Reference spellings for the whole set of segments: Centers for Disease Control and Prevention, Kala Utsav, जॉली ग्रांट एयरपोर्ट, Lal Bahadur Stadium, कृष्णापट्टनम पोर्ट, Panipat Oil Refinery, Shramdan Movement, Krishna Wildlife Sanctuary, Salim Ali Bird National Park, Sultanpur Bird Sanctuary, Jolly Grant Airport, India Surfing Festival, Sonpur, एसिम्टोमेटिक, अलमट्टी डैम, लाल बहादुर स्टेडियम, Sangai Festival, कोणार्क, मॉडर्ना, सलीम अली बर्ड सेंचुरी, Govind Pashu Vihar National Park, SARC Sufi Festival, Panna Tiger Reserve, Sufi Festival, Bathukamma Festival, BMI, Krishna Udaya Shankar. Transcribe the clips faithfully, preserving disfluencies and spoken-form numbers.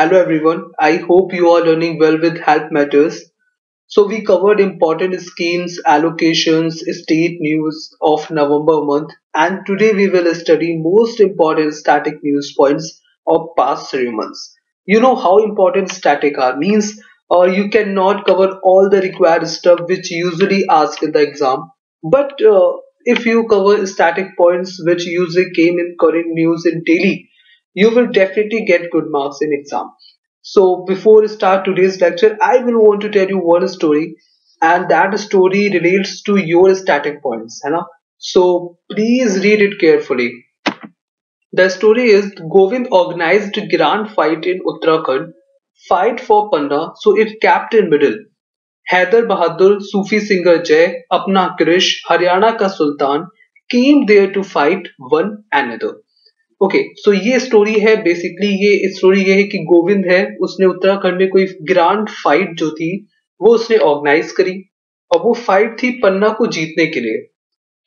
Hello everyone, I hope you are doing well with health matters. So we covered important schemes, allocations, state news of November month, and today we will study most important static news points of past three months. You know how important static are, means or uh, you cannot cover all the required stuff which usually asked in the exam. But uh, if you cover static points which usually came in current news in daily, you will definitely get good marks in exam. So before we start today's lecture, I will want to tell you one story, and that story relates to your static points, है ना? So please read it carefully. The story is Govind organized grand fight in Uttarakhand, fight for Panna, so it kept in middle. Lal Bahadur, Sufi singer Jai, Apna Krish, Haryana ka Sultan came there to fight one another. Okay okay, so so ये story है basically, ये story ये है कि गोविंद है, उसने उत्तराखंड में कोई ग्रांड फाइट जो थी वो उसने ऑर्गेनाइज करी, और वो फाइट थी पन्ना को जीतने के लिए.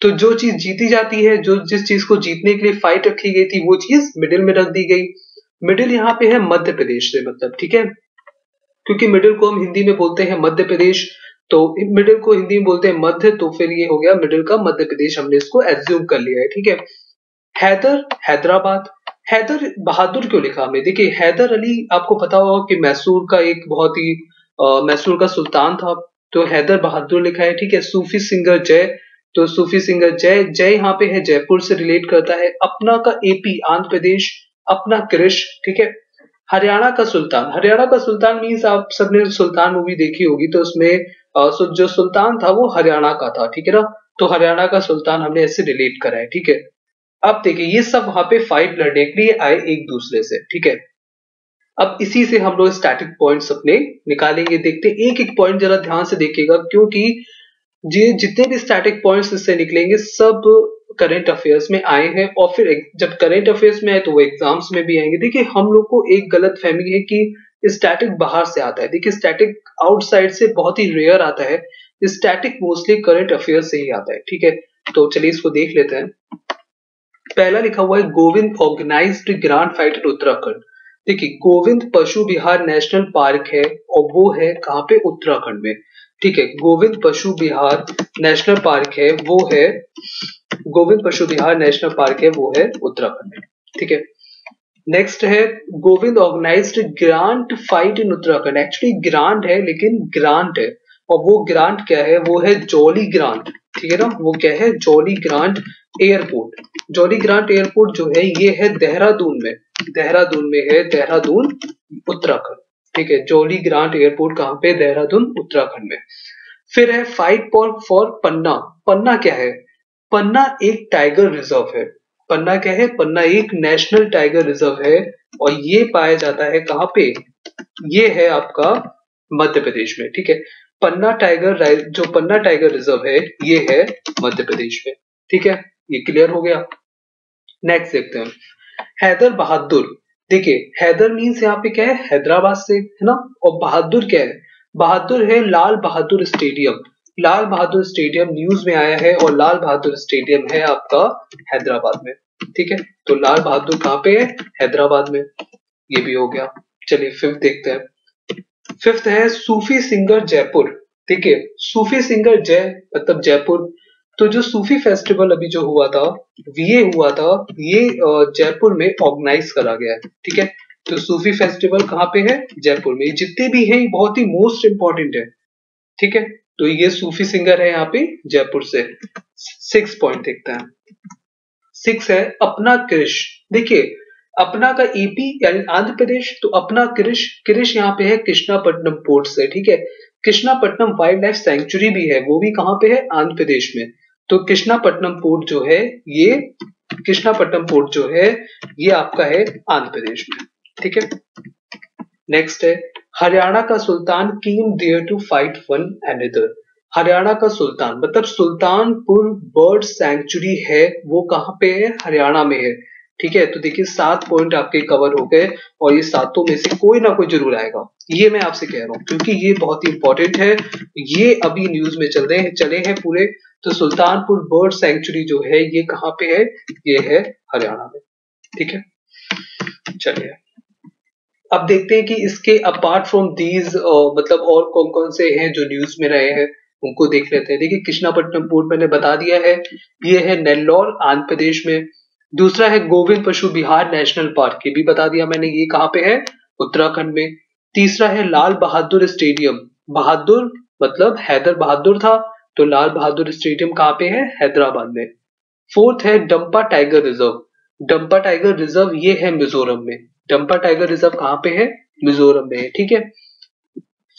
तो जो चीज जीती जाती है, जो जिस चीज को जीतने के लिए फाइट रखी गई थी, वो चीज मिडिल में रख दी गई. मिडिल यहाँ पे है मध्य प्रदेश से, मतलब ठीक है, क्योंकि मिडिल को हम हिंदी में बोलते हैं मध्य प्रदेश, तो मिडिल को हिंदी में बोलते हैं मध्य, तो फिर ये हो गया मिडिल का मध्य प्रदेश, हमने इसको एज्यूम कर लिया है. ठीक है, हैदर हैदराबाद, हैदर बहादुर क्यों लिखा हमें? देखिए हैदर अली, आपको पता होगा कि मैसूर का एक बहुत ही मैसूर का सुल्तान था, तो हैदर बहादुर लिखा है. ठीक है, सूफी सिंगर जय, तो सूफी सिंगर जय, जय यहाँ पे है जयपुर से रिलेट करता है. अपना का एपी आंध्र प्रदेश, अपना कृष. ठीक है, हरियाणा का सुल्तान, हरियाणा का सुल्तान मीन्स आप सबने सुल्तान मूवी देखी होगी, तो उसमें जो सुल्तान था वो हरियाणा का था. ठीक है ना, तो हरियाणा का सुल्तान हमने ऐसे रिलेट करा है. ठीक है, अब देखिए ये सब वहां पे फाइट लड़ने के लिए आए एक दूसरे से. ठीक है, अब इसी से हम लोग स्टैटिक पॉइंट्स अपने निकालेंगे. देखते हैं एक एक पॉइंट, जरा ध्यान से देखिएगा, क्योंकि ये जितने भी स्टैटिक पॉइंट्स इससे निकलेंगे सब करंट अफेयर्स में आए हैं, और फिर जब करंट अफेयर्स में आए तो वो एग्जाम्स में भी आएंगे. देखिए हम लोग को एक गलत फहमी है कि स्टैटिक बाहर से आता है. देखिए स्टैटिक आउटसाइड से बहुत ही रेयर आता है, स्टैटिक मोस्टली करंट अफेयर से ही आता है. ठीक है, तो चलिए इसको देख लेते हैं. पहला लिखा हुआ है Govind organised grand fight in Uttarakhand. देखिए गोविंद पशु विहार नेशनल पार्क है, और वो है कहाँ पे? उत्तराखंड में. ठीक है, गोविंद पशु विहार नेशनल पार्क है, वो है गोविंद पशु विहार नेशनल पार्क है वो है उत्तराखंड में. ठीक है, नेक्स्ट है Govind organised grand fight in Uttarakhand. Actually grand है, लेकिन ग्रांट है, और वो ग्रांट क्या है? वो है जॉली ग्रांट. ठीक है ना, वो क्या है? जॉली ग्रांट एयरपोर्ट. जॉली ग्रांट एयरपोर्ट जो है ये है देहरादून में, देहरादून में है, देहरादून उत्तराखंड. ठीक है, जॉली ग्रांट एयरपोर्ट कहाँ पे? देहरादून उत्तराखंड में. फिर है फाइट फॉर पन्ना. पन्ना क्या है? पन्ना एक टाइगर रिजर्व है. पन्ना क्या है? पन्ना एक नेशनल टाइगर रिजर्व है, और ये पाया जाता है कहाँ पे? ये है आपका मध्य प्रदेश में. ठीक है, पन्ना टाइगर, जो पन्ना टाइगर रिजर्व है ये है मध्य प्रदेश में. ठीक है, ये क्लियर हो गया. नेक्स्ट देखते हैं हैदर बहादुर. देखिए हैदर मीन्स यहाँ पे क्या है? हैदराबाद से, है ना, और बहादुर क्या है? बहादुर है लाल बहादुर स्टेडियम. लाल बहादुर स्टेडियम news में आया है, और लाल बहादुर स्टेडियम है आपका हैदराबाद में. ठीक है, तो लाल बहादुर कहाँ पे है? हैदराबाद में. ये भी हो गया. चलिए फिफ्थ देखते हैं. फिफ्थ है सूफी सिंगर जयपुर. ठीक है, सूफी सिंगर जय मतलब जयपुर. तो जो सूफी फेस्टिवल अभी जो हुआ था, ये हुआ था, ये जयपुर में ऑर्गेनाइज करा गया है. ठीक है, तो सूफी फेस्टिवल कहाँ पे है? जयपुर में. जितने भी हैं बहुत ही मोस्ट इंपॉर्टेंट है. ठीक है, तो ये सूफी सिंगर है यहाँ पे जयपुर से. सिक्स पॉइंट देखते हैं. सिक्स है अपना कृष. देखिए अपना का एपी यानी आंध्र प्रदेश, तो अपना कृष, कृष यहाँ पे है कृष्णापट्टनम पोर्ट से. ठीक है, कृष्णापट्टनम वाइल्ड लाइफ सेंचुरी भी है, वो भी कहाँ पे है? आंध्र प्रदेश में. तो कृष्णापट्टनम पोर्ट जो है ये कृष्णापट्टनम पोर्ट जो है ये आपका है आंध्र प्रदेश में. ठीक है, नेक्स्ट है हरियाणा का Sultan came there to fight one another. Haryana का सुल्तान मतलब सुल्तानपुर बर्ड सैंक्चुरी है, वो कहाँ पे है? हरियाणा में है. ठीक है, तो देखिए सात पॉइंट आपके कवर हो गए, और ये सातों में से कोई ना कोई जरूर आएगा, ये मैं आपसे कह रहा हूँ, क्योंकि ये बहुत ही इंपॉर्टेंट है, ये अभी न्यूज में चल रहे हैं चले हैं पूरे. तो सुल्तानपुर बर्ड सेंचुरी जो है ये कहाँ पे है? ये है हरियाणा में. ठीक है, चलिए अब देखते हैं कि इसके अपार्ट फ्रॉम दीज मतलब और कौन कौन से हैं जो न्यूज में रहे हैं, उनको देख लेते हैं। देखिए कृष्णापट्टनम पोर्ट मैंने बता दिया है, ये है नेल्लौर आंध्र प्रदेश में। दूसरा है गोविंद पशु विहार नेशनल पार्क, ये भी बता दिया मैंने, ये कहाँ पे है, उत्तराखंड में। तीसरा है लाल बहादुर स्टेडियम, बहादुर मतलब हैदर बहादुर था तो लाल बहादुर स्टेडियम कहाँ पे है, हैदराबाद में। फोर्थ है Dampa tiger reserve, Dampa tiger reserve ये है मिजोरम में, डंपा टाइगर रिजर्व कहाँ पे है, मिजोरम में है, ठीक है।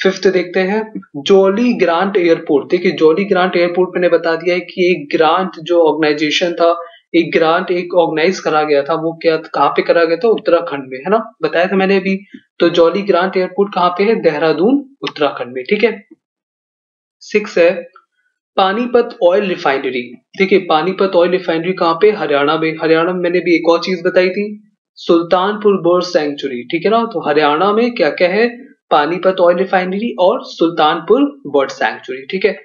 फिफ्थ देखते हैं जॉली ग्रांट एयरपोर्ट। देखिए जॉली ग्रांट एयरपोर्ट मैंने बता दिया है कि एक ग्रांट जो ऑर्गेनाइजेशन था, एक ग्रांट एक ऑर्गेनाइज करा गया था, वो क्या कहाँ पे करा गया था, उत्तराखंड में, है ना, बताया था मैंने अभी। तो जॉली ग्रांट एयरपोर्ट कहाँ पे है, देहरादून उत्तराखंड में, ठीक है। सिक्स है पानीपत ऑयल रिफाइनरी। देखिये पानीपत ऑयल रिफाइनरी कहाँ पे, हरियाणा में। हरियाणा में मैंने भी एक और चीज बताई थी, सुल्तानपुर बर्ड सेंचुरी, ठीक है ना। तो हरियाणा में क्या क्या है, पानीपत ऑयल रिफाइनरी और सुल्तानपुर बर्ड सेंचुरी, ठीक है।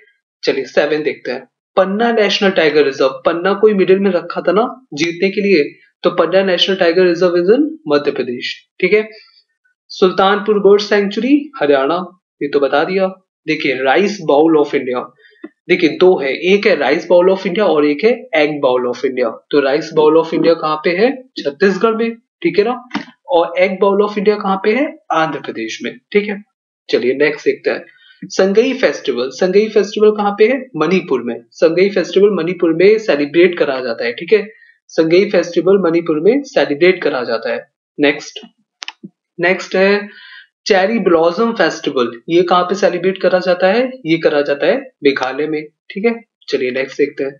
चलिए सेवन देखते हैं, Panna national tiger reserve. Panna कोई मिडिल में रखा था ना जीतने के लिए, तो Panna national tiger reserve is in Madhya Pradesh, ठीक है। सुल्तानपुर बर्ड सेंचुरी हरियाणा, ये तो बता दिया। देखिए राइस बाउल ऑफ इंडिया, देखिए दो है, एक है राइस बाउल ऑफ इंडिया और एक है एग बाउल ऑफ इंडिया। तो राइस बाउल ऑफ इंडिया कहाँ पे है, छत्तीसगढ़ में, ठीक है ना, और एग बाउल ऑफ इंडिया कहाँ पे है, आंध्र प्रदेश में, ठीक है। चलिए नेक्स्ट देखते हैं संगई फेस्टिवल। संगई फेस्टिवल कहाँ पे है, मणिपुर में। संगई फेस्टिवल मणिपुर में सेलिब्रेट करा जाता है, ठीक है। संगई फेस्टिवल मणिपुर में सेलिब्रेट करा जाता है। नेक्स्ट नेक्स्ट है चेरी ब्लॉसम फेस्टिवल, ये कहाँ पे सेलिब्रेट करा जाता है, ये करा जाता है मेघालय में, ठीक है। चलिए नेक्स्ट देखते हैं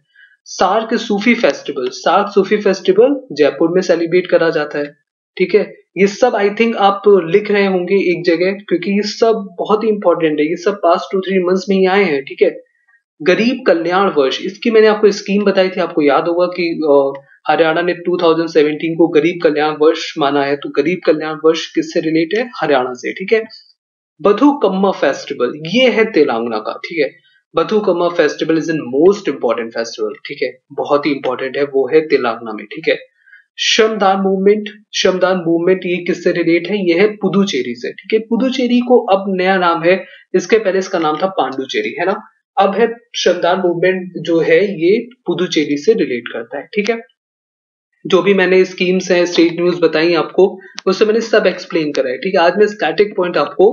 SAARC Sufi festival. SAARC Sufi festival Jaipur में सेलिब्रेट करा जाता है, ठीक है। ये सब आई थिंक आप लिख रहे होंगे एक जगह, क्योंकि ये सब बहुत ही इंपॉर्टेंट है, ये सब पास्ट टू थ्री मंथ्स में ही आए हैं, ठीक है। गरीब कल्याण वर्ष, इसकी मैंने आपको स्कीम बताई थी, आपको याद होगा कि हरियाणा ने दो हज़ार सत्रह को गरीब कल्याण वर्ष माना है, तो गरीब कल्याण वर्ष किससे रिलेट है, हरियाणा से, ठीक है। बथुकम्मा फेस्टिवल ये है तेलंगाना का, ठीक है। Bathukamma festival is in most important festival, ठीक है, बहुत ही इंपॉर्टेंट है, वो है तेलंगाना में, ठीक है। श्रमदान मूवमेंट, श्रमदान मूवमेंट ये किससे रिलेट है, ये है पुदुचेरी से, ठीक है। पुदुचेरी को अब नया नाम है, इसके पहले इसका नाम था पांडुचेरी, है ना, अब है श्रमदान मूवमेंट जो है ये पुदुचेरी से रिलेट करता है, ठीक है। जो भी मैंने स्कीम्स हैं, स्टेट न्यूज बताई आपको, उससे मैंने सब एक्सप्लेन करा है, ठीक है। आज मैं स्टैटिक पॉइंट आपको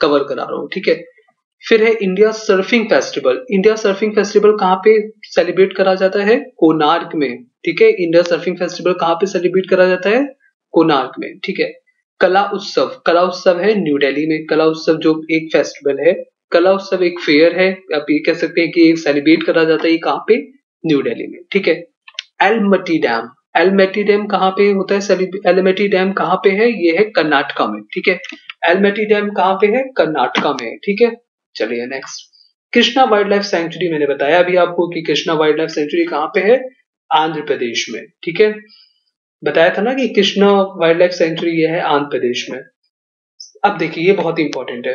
कवर करा रहा हूँ, ठीक है। फिर है India surfing festival. India surfing festival कहाँ पे सेलिब्रेट करा जाता है, कोणार्क में, ठीक है। इंडिया सर्फिंग फेस्टिवल कहाँ पे सेलिब्रेट करा जाता है, कोणार्क में, ठीक है। कला उत्सव, कला उत्सव है न्यू दिल्ली में। कला उत्सव जो एक फेस्टिवल है, कला उत्सव एक फेयर है, आप ये कह सकते हैं कि सेलिब्रेट करा जाता है कहाँ पे, न्यू दिल्ली में, ठीक है। अलमट्टी डैम, अलमट्टी डैम कहाँ पे होता है, अलमट्टी डैम कहाँ पे है, ये है कर्नाटका में, ठीक है। अलमट्टी डैम कहाँ पे है, कर्नाटका में, ठीक है। चलिए next Krishna wildlife sanctuary, मैंने बताया अभी आपको कि कृष्णा वाइल्ड लाइफ सेंचुरी कहाँ पे है, आंध्र प्रदेश में, ठीक है, बताया था ना कि कृष्णा वाइल्ड लाइफ सेंचुरी ये है आंध्र प्रदेश में। अब देखिए ये बहुत इंपॉर्टेंट है,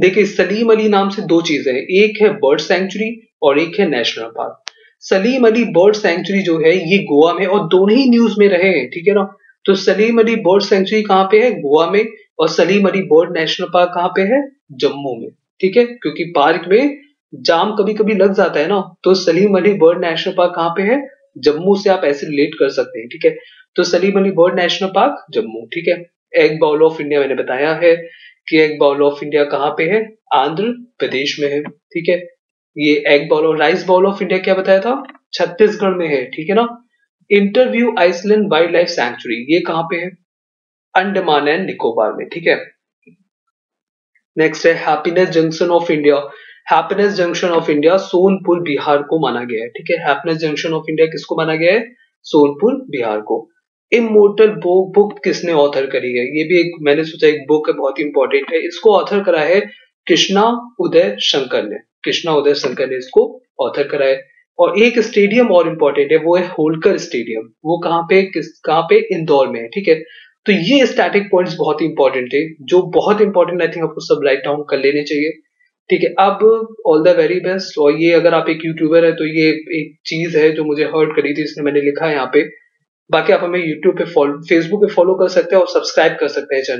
देखिए सलीम अली नाम से दो चीजें हैं, एक है बर्ड सेंचुरी और एक है national park. सलीम अली बर्ड सेंचुरी जो है ये गोवा में, और दोनों ही न्यूज में रहे हैं, ठीक है ना। तो सलीम अली बर्ड सेंचुरी कहाँ पे है, गोवा में, और Salim Ali bird national park कहाँ पे है, जम्मू में, ठीक है, क्योंकि पार्क में जाम कभी कभी लग जाता है ना, तो Salim Ali bird national park कहाँ पे है, जम्मू से, आप ऐसे रिलेट कर सकते हैं, ठीक है। तो Salim Ali bird national park Jammu, ठीक है। एग बाउल ऑफ इंडिया मैंने बताया है कि एग बाउल ऑफ इंडिया कहाँ पे है, आंध्र प्रदेश में है, ठीक है। ये egg bowl of, rice bowl of India क्या बताया था, छत्तीसगढ़ में है, ठीक है ना। Interview island wildlife sanctuary ये कहाँ पे है, अंडमान एंड निकोबार में, ठीक है। नेक्स्ट है happiness junction of India. Happiness junction of India Sonpur Bihar को माना गया है, ठीक है। हैप्पीनेस जंक्शन ऑफ इंडिया किसको माना गया है, सोनपुर बिहार को। इमोर्टल बुक किसने ऑथर करी है, ये भी एक मैंने सोचा एक बुक है, बहुत इंपॉर्टेंट है, इसको ऑथर करा है कृष्णा उदय शंकर ने, कृष्णा उदय शंकर ने इसको ऑथर करा है। और एक स्टेडियम और इम्पोर्टेंट है, वो है होलकर स्टेडियम, वो कहाँ पे, किस कहाँ पे, इंदौर में है, ठीक है। तो ये स्टैटिक पॉइंट्स बहुत इंपॉर्टेंट है, जो बहुत इंपॉर्टेंट आई थिंक आपको सब राइट डाउन कर लेने चाहिए, ठीक है। अब ऑल द वेरी बेस्ट, और ये अगर आप एक यूट्यूबर है तो ये एक चीज है जो मुझे हर्ट करी थी, इसने मैंने लिखा है यहाँ पे बाकी आप हमें यूट्यूब पे फॉलो, फेसबुक पे फॉलो कर सकते हैं और सब्सक्राइब कर सकते हैं चैनल।